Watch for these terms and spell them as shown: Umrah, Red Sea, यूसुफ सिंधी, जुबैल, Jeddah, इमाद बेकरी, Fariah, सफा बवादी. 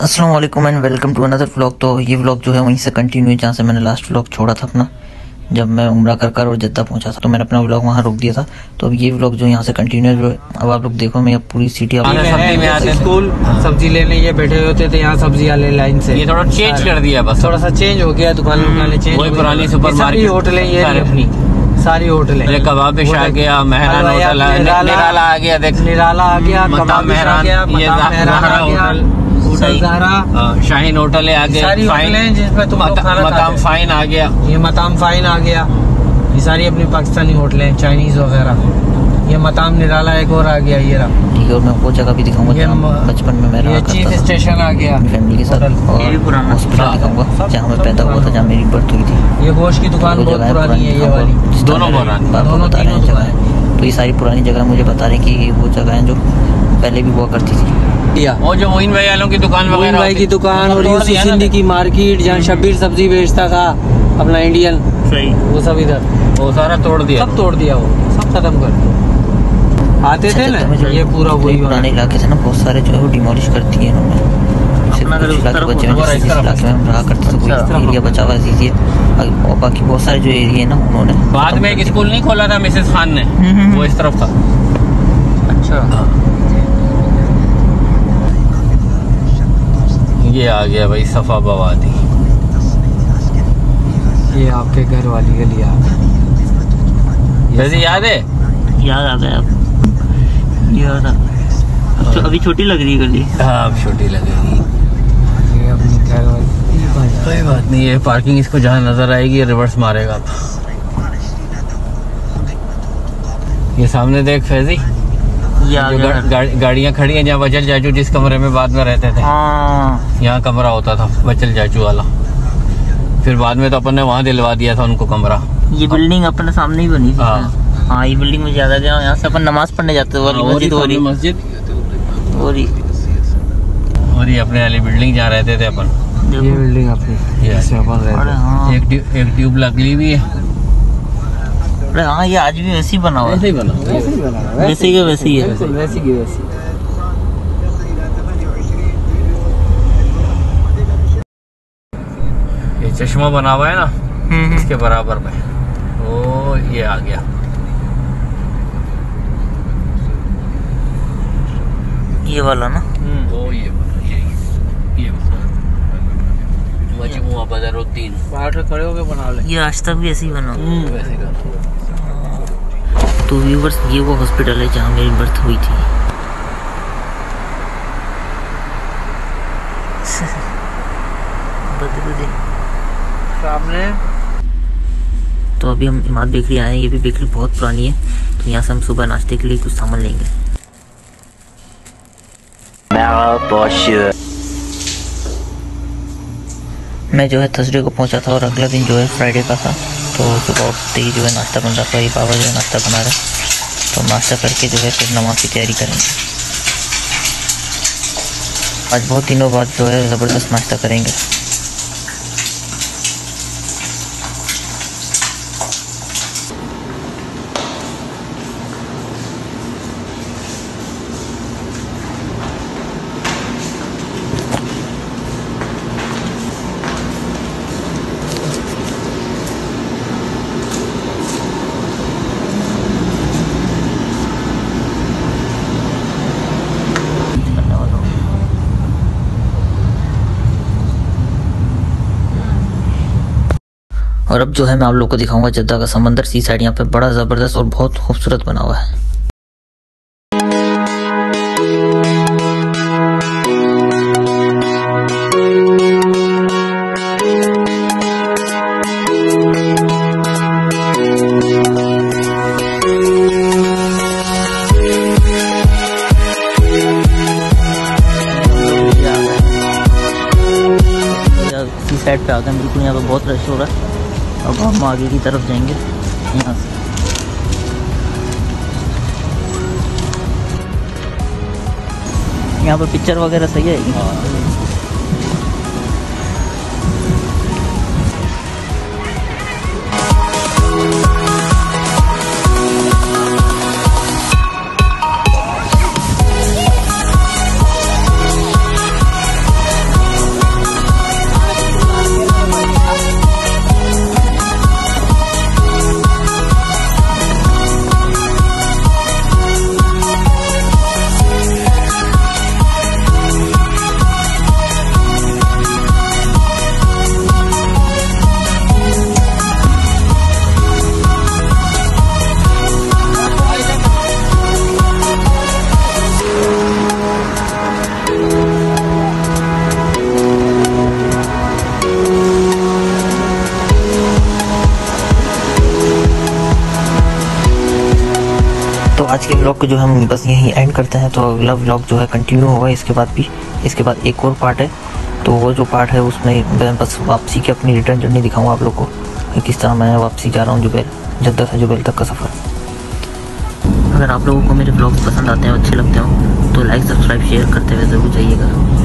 अस्सलाम वालेकुम and welcome to another vlog. तो ये व्लॉग जो है वहीं से कंटिन्यू, जहाँ से मैंने लास्ट व्लॉग छोड़ा था अपना, जब मैं उमरा कर और जद्दा पहुंचा था, तो मैंने अपना व्लॉग वहां रोक दिया था। तो अब ये व्लॉग जो यहाँ से कंटिन्यू, अब आप लोग देखो मैं पूरी सिटी स्कूल सब्जी लेने ये बैठे होते थे, यहाँ सब्जी वाले लाइन से ये थोड़ा चेंज कर दिया, बस थोड़ा सा चेंज हो गया, दुकान पुरानी सुपरमार्केट होटलें ये अपनी सारी होटलें, कबाब आ गया, मेहराना होटल निराला आ गया, निराला आ गया, शाहीन होटल आ गया, जिसमें तुम मकाम फाइन आ गया, ये मकाम फाइन आ गया, ये सारी अपनी पाकिस्तानी होटलें, चाइनीज वगैरह, ये मकाम निराला एक और आ गया, ये रहा ठीक है। मैं वो जगह भी दिखाऊंगा बचपन में मेरा, चीफ स्टेशन आ गया फैमिली के साथ, और जहाँ मैं पैदा हुआ था, जहाँ मेरी बर्थ हुई थी। ये गोश्त की दुकान बहुत पुरानी है, ये वाली दोनों बता रहे हैं जगह, तो ये सारी पुरानी जगह मुझे बता रहे हैं कि वो जगह है जो पहले भी हुआ करती थी। और जो मोइन भाई वालों की दुकान वगैरह, भाई की दुकान और यूसुफ सिंधी की मार्केट, जहाँ शब्बीर सब्जी बेचता था अपना इंडियन, वो सब इधर, वो सारा तोड़ दिया, सब तोड़ दिया, वो सब खत्म कर दिया। आते थे ना ये पूरा वही पुराने इलाके से ना, बहुत सारे जो है वो डिमोलिश करती है इन्होंने, बचा हुआ चीज़ है, बाकी बहुत सारे जो एरिया है ना उन्होंने। बाद में एक स्कूल नहीं खोला था मिसेस खान ने, वो इस तरफ था। अच्छा ये आ गया भाई सफा बवादी, ये आपके घर वाली गली आ गई, वैसे याद है, याद आ गया, याद आ गया। तो अभी छोटी लग रही है गली, हाँ अब छोटी लगेगी, कोई बात नहीं। ये पार्किंग इसको जहाँ नजर आएगी रिवर्स मारेगा। ये सामने देख फैजी, गाड़ियाँ खड़ी हैं, जहाँ बचल चाचू जिस कमरे में बाद में रहते थे, यहाँ कमरा होता था बचल चाचू वाला, फिर बाद में तो अपन ने वहाँ दिलवा दिया था उनको कमरा। ये बिल्डिंग अपने सामने ही बनी थी। हाँ ये बिल्डिंग में ज्यादा गया, यहाँ से अपन नमाज पढ़ने जाते थे, मस्जिद और ये अपने वाली बिल्डिंग जहाँ रहते थे अपन, ये बिल्डिंग अपनी, एक ट्यूब लगली भी है। अरे हाँ ये आज भी वैसे ही बना हुआ है, वैसे ही वैसे ही है, वैसे ही वैसे। ये चश्मा बना हुआ है ना, इसके बराबर में ओ ये आ गया, ये वाला ना, ओ ये मजमू बदरुद्दीन पार्ट खड़े होके बना ले, ये आज तक भी ऐसे ही बना, वैसे का। तो व्यूवर्स ये वो हॉस्पिटल है जहाँ मेरी बर्थ हुई थी। सामने तो अभी हम इमाद बेकरी आए हैं, ये भी बेकरी बहुत पुरानी है, तो यहाँ से हम सुबह नाश्ते के लिए कुछ सामान लेंगे। मैं जो है थर्सडे को पहुँचा था और अगला दिन जो है फ्राइडे का था, तो सुबह उठते ही जो है नाश्ता बन रहा था, ये बाबा जो है नाश्ता बना रहे, तो नाश्ता करके जो है फिर नमाज की तैयारी करेंगे। आज बहुत दिनों बाद जो है ज़बरदस्त नाश्ता करेंगे। और अब जो है मैं आप लोग को दिखाऊंगा जद्दा का समंदर, सी साइड यहाँ पे बड़ा ज़बरदस्त और बहुत खूबसूरत बना हुआ है। सी साइड पे आ गए बिल्कुल, यहाँ पे बहुत रश हो रहा है। अब हम आगे की तरफ जाएंगे यहाँ से। यहाँ पर पिक्चर वगैरह सही है। आज के व्लॉग को जो हम बस यहीं एंड करते हैं। तो अगला व्लॉग जो है कंटिन्यू होगा इसके बाद भी, इसके बाद एक और पार्ट है। तो वो जो पार्ट है उसमें मैं बस वापसी की अपनी रिटर्न जर्नी दिखाऊंगा आप लोग को कि किस तरह मैं वापसी जा रहा हूँ जुबैल, जद्दा से जुबैल तक का सफ़र। अगर आप लोगों को मेरे ब्लॉग पसंद आते हैं, अच्छे लगते हों तो लाइक सब्सक्राइब शेयर करते हुए ज़रूर जाइएगा।